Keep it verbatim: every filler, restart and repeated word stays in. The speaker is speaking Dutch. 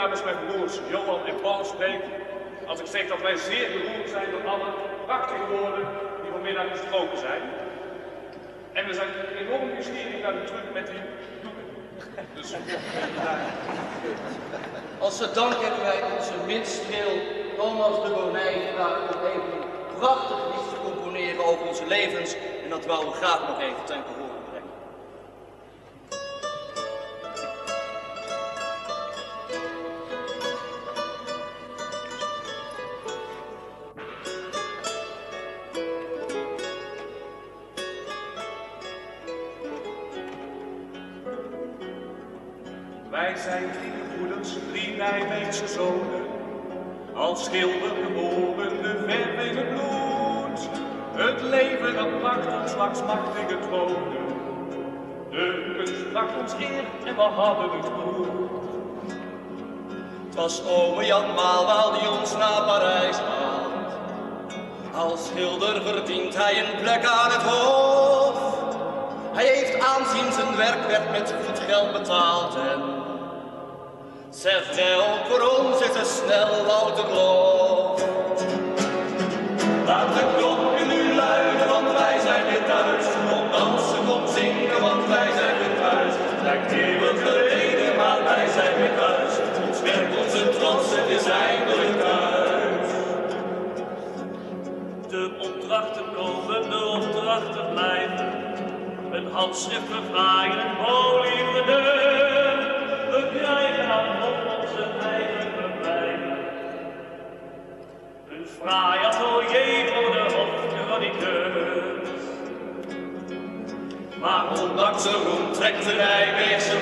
namens mijn broers Johan en Paul spreek, als ik zeg dat wij zeer beroerd zijn door alle prachtige woorden die vanmiddag gesproken zijn. En we zijn enorm nieuwsgierig naar de truc met die doeken. Dus... Als we dank hebben wij onze minstreel Thomas de Bonijn gevraagd om even een prachtig lied te componeren over onze levens. En dat wouden we graag nog even ten gehoor. Wij zijn drie broeders, drie Nijmeegse zonen, als schilder geboren, de verf in het bloed. Het leven dat maakt ons langs machtige tronen, de kunst bracht ons eer en we hadden het goed. Het was ome Jan Maalwaal die ons naar Parijs haalt, als schilder verdient hij een plek aan het hof. Hij heeft aanzien, zijn werk werd met goed geld betaald en... Zegt hij, ook voor ons is het snel louter lof. Laat de klokken nu luiden, want wij zijn weer thuis. Kom dansen, kom zingen, want wij zijn weer thuis. Lijkt eeuwig geleden, maar wij zijn weer thuis. Ons werk, onze trots, het is eindelijk thuis. De opdrachten komen, de opdrachten blijven. Een handschrift verfraaien, een holy verdeur. We krijgen aan op onze eigen verblijven. Een fraai atelier voor de hoofdchroniqueurs. Maar ondanks de roem trekt de Nijmeegse